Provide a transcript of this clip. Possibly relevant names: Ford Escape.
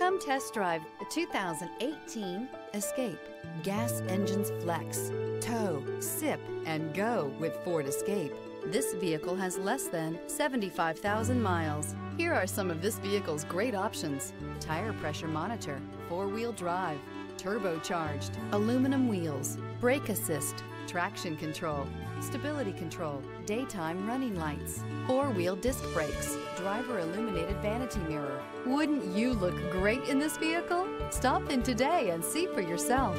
Come test drive the 2018 Escape. Gas engines flex, tow, sip, and go with Ford Escape. This vehicle has less than 75,000 miles. Here are some of this vehicle's great options: tire pressure monitor, four-wheel drive, turbocharged, aluminum wheels, brake assist, traction control, stability control, daytime running lights, four-wheel disc brakes, driver illuminated vanity mirror. Wouldn't you look great in this vehicle? Stop in today and see for yourself.